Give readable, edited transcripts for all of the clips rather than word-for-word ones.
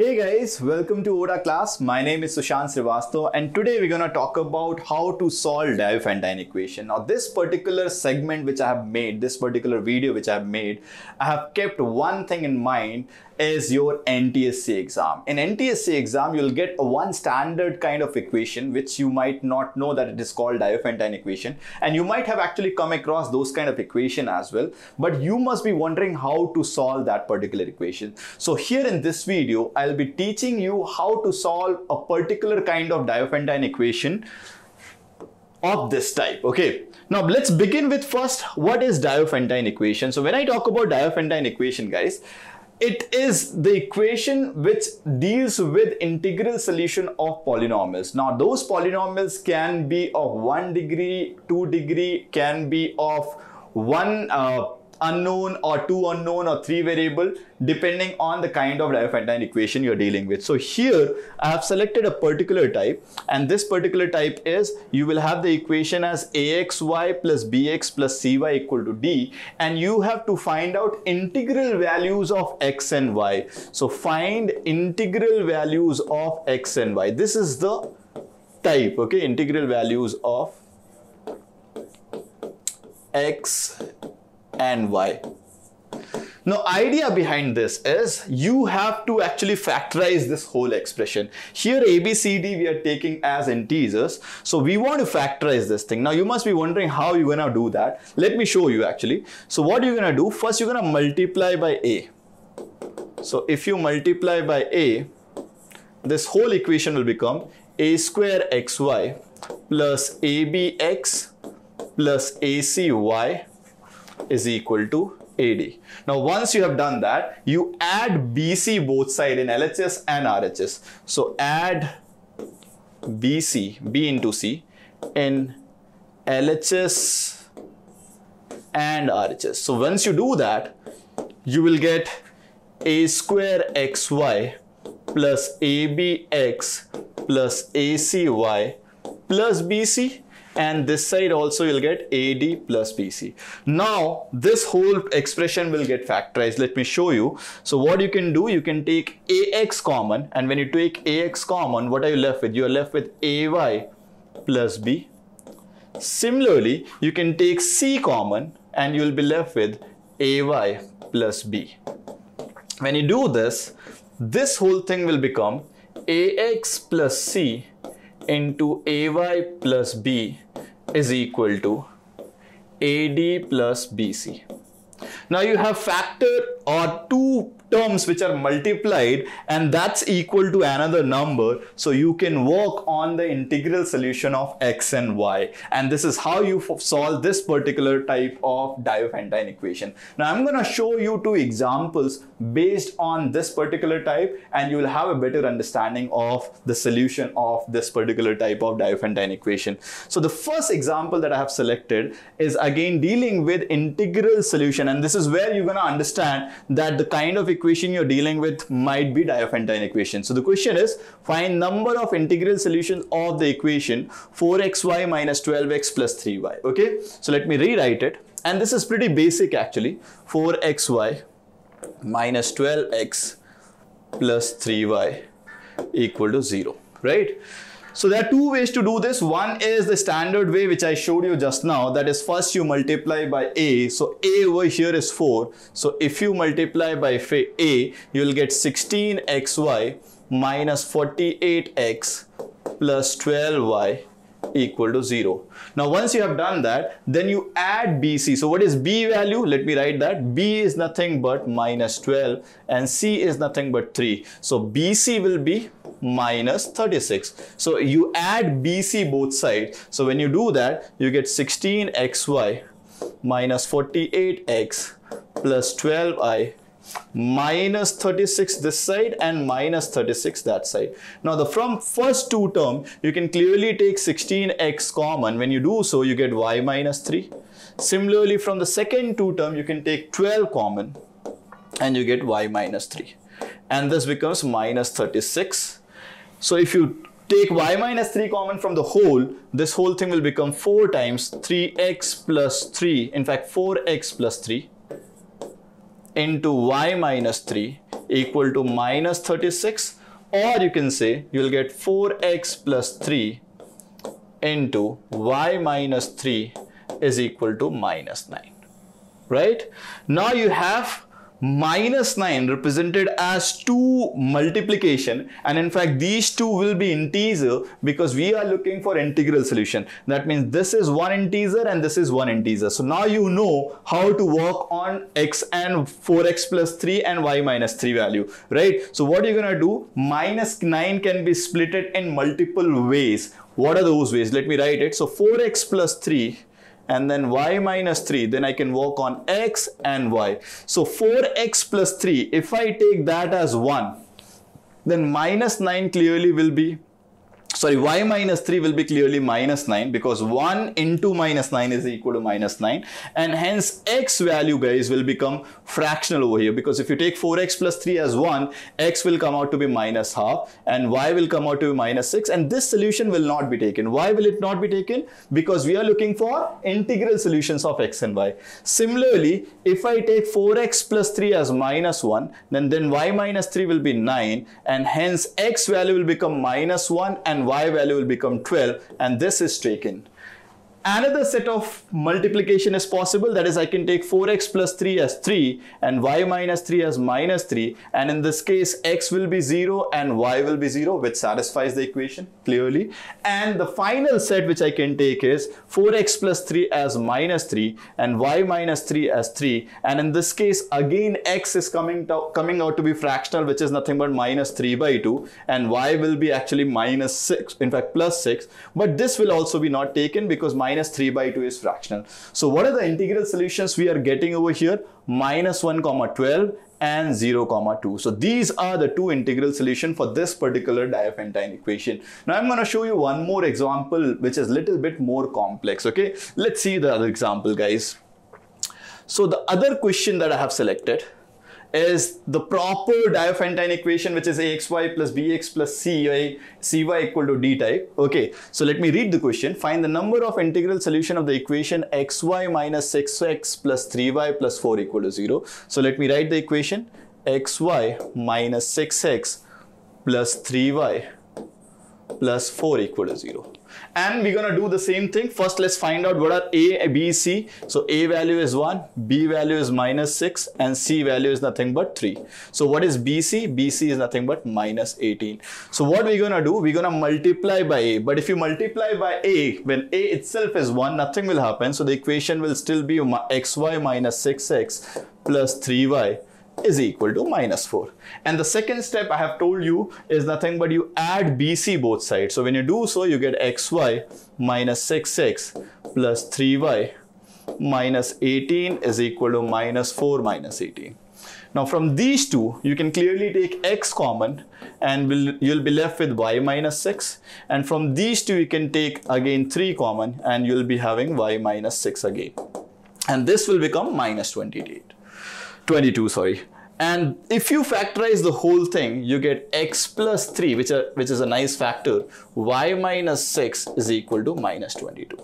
Hey guys, welcome to Oda Class. My name is Sushant Srivastav and today we're going to talk about how to solve Diophantine equation. Now this particular segment which I have made, this particular video which I have made, I have kept one thing in mind is your NTSE exam. In NTSE exam, you'll get one standard kind of equation which you might not know that it is called Diophantine equation, and you might have actually come across those kind of equation as well, but you must be wondering how to solve that particular equation. So here in this video, I'll be teaching you how to solve a particular kind of Diophantine equation of this type. Okay, now let's begin with first, what is Diophantine equation? So when I talk about Diophantine equation, guys, it is the equation which deals with integral solution of polynomials. Now those polynomials can be of 1 degree, 2 degree, can be of one unknown or 2 unknown or 3 variable, depending on the kind of Diophantine equation you're dealing with. So here I have selected a particular type, and this particular type is, you will have the equation as AXY plus BX plus CY equal to D, and you have to find out integral values of X and Y. So find integral values of X and Y. This is the type, okay, integral values of X and Y. Now idea behind this is you have to actually factorize this whole expression. Here A, B, C, D we are taking as integers, so we want to factorize this thing. Now you must be wondering how you're gonna do that. Let me show you actually. So what you're gonna do, first you're gonna multiply by A. So if you multiply by A, this whole equation will become A square XY plus ABX plus ACY is equal to AD. Now once you have done that, you add BC both side in LHS and RHS. So add BC, B into C, in LHS and RHS. So once you do that, you will get A square XY plus ABX plus ACY plus BC, and this side also you'll get AD plus BC. Now this whole expression will get factorized. Let me show you. So what you can do, you can take AX common, and when you take AX common, what are you left with? You are left with AY plus B. Similarly, you can take C common and you'll be left with AY plus B. When you do this, this whole thing will become AX plus C into AY plus B is equal to AD plus BC. Now you have factor or two terms which are multiplied, and that's equal to another number, so you can work on the integral solution of X and Y, and this is how you solve this particular type of Diophantine equation. Now I'm gonna show you 2 examples based on this particular type, and you will have a better understanding of the solution of this particular type of Diophantine equation. So the first example that I have selected is again dealing with integral solution, and this is where you're gonna understand that the kind of equation you're dealing with might be Diophantine equation. So the question is, find number of integral solutions of the equation 4xy minus 12x plus 3y. Okay, so let me rewrite it, and this is pretty basic actually. 4xy minus 12x plus 3y equal to 0, right? So there are 2 ways to do this. One is the standard way which I showed you just now, that is first you multiply by A. So A over here is 4. So if you multiply by A, you will get 16xy minus 48x plus 12y equal to 0. Now once you have done that, then you add BC. So what is B value? Let me write that. B is nothing but minus 12 and C is nothing but 3. So BC will be minus 36. So you add BC both sides. So when you do that, you get 16xy minus 48x plus 12y minus 36 this side and minus 36 that side. Now the from first 2 terms, you can clearly take 16x common. When you do so, you get y minus 3. Similarly, from the second 2 terms, you can take 12 common and you get y minus 3. And this becomes minus 36. So if you take y minus 3 common from the whole, this whole thing will become 4 times 3x plus 3, in fact 4x plus 3 into y minus 3 equal to minus 36, or you can say you will get 4x plus 3 into y minus 3 is equal to minus 9. Right? Now you have minus 9 represented as 2 multiplication, and in fact these two will be integer because we are looking for integral solution. That means this is one integer and this is one integer. So now you know how to work on x and 4x plus 3 and y minus 3 value, right? So what you're gonna do, minus 9 can be split in multiple ways. What are those ways? Let me write it. So 4x plus 3 and then y minus 3, then I can work on x and y. So 4x plus 3, if I take that as 1, then minus 9 clearly will be, sorry, y minus 3 will be clearly minus 9, because 1 into minus 9 is equal to minus 9, and hence x value, guys, will become fractional over here, because if you take 4x plus 3 as 1, x will come out to be minus half and y will come out to be minus 6, and this solution will not be taken. Why will it not be taken? Because we are looking for integral solutions of x and y. Similarly, if I take 4x plus 3 as minus 1, then y minus 3 will be 9, and hence x value will become minus 1 and y value will become 12, and this is taken. Another set of multiplication is possible, that is I can take 4x plus 3 as 3 and y minus 3 as minus 3, and in this case x will be 0 and y will be 0, which satisfies the equation clearly. And the final set which I can take is 4x plus 3 as minus 3 and y minus 3 as 3, and in this case again x is coming out to be fractional, which is nothing but minus 3 by 2, and y will be actually minus 6, in fact plus 6, but this will also be not taken because minus 3 by 2 is fractional. So what are the integral solutions we are getting over here? Minus 1 comma 12 and 0 comma 2. So these are the two integral solutions for this particular Diophantine equation. Now I'm going to show you one more example which is a little bit more complex. Okay, let's see the other example, guys. So the other question that I have selected is the proper Diophantine equation, which is axy plus bx plus cy equal to d type. Okay, so let me read the question. Find the number of integral solution of the equation xy minus 6x plus 3y plus 4 equal to 0. So let me write the equation xy minus 6x plus 3y plus 4 equal to 0. And we're going to do the same thing. First, let's find out what are A, B, C. So A value is 1, B value is minus 6, and C value is nothing but 3. So what is BC? BC is nothing but minus 18. So what we're going to do, we're going to multiply by A. But if you multiply by A, when A itself is 1, nothing will happen. So the equation will still be xy minus 6x plus 3y is equal to minus 4. And the second step I have told you is nothing but you add BC both sides. So when you do so, you get xy minus 6x plus 3y minus 18 is equal to minus 4 minus 18. Now from these two, you can clearly take x common and you'll be left with y minus 6. And from these two, you can take again 3 common and you'll be having y minus 6 again. And this will become minus 22, sorry. And if you factorize the whole thing, you get x plus 3, which is a nice factor, y minus 6 is equal to minus 22.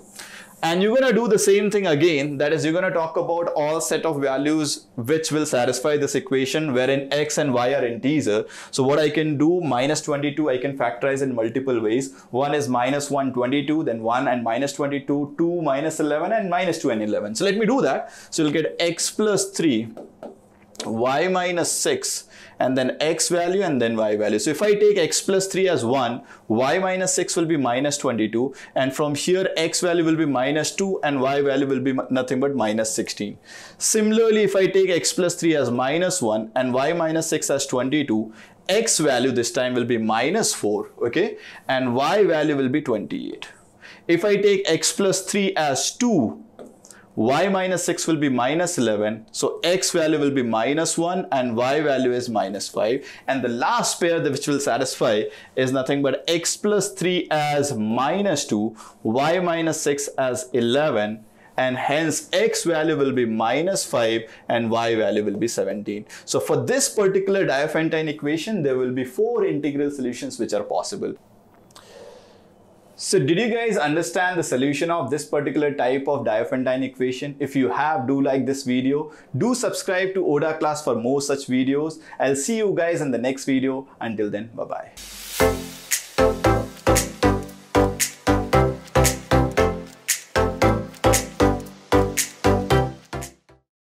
And you're going to do the same thing again, that is you're going to talk about all set of values which will satisfy this equation wherein x and y are integer. So what I can do, minus 22, I can factorize in multiple ways. One is minus 1, 22, then 1 and minus 22, 2, minus 11 and minus 2 and 11. So let me do that. So you'll get x plus 3, y minus 6, and then x value and then y value. So if I take x plus 3 as 1, y minus 6 will be minus 22, and from here x value will be minus 2 and y value will be nothing but minus 16. Similarly, if I take x plus 3 as minus 1 and y minus 6 as 22, x value this time will be minus 4, okay, and y value will be 28. If I take x plus 3 as 2, y minus 6 will be minus 11, so x value will be minus 1 and y value is minus 5. And the last pair which will satisfy is nothing but x plus 3 as minus 2, y minus 6 as 11, and hence x value will be minus 5 and y value will be 17. So for this particular Diophantine equation, there will be 4 integral solutions which are possible. So did you guys understand the solution of this particular type of Diophantine equation? If you have, do like this video. Do subscribe to Oda Class for more such videos. I'll see you guys in the next video. Until then, bye-bye.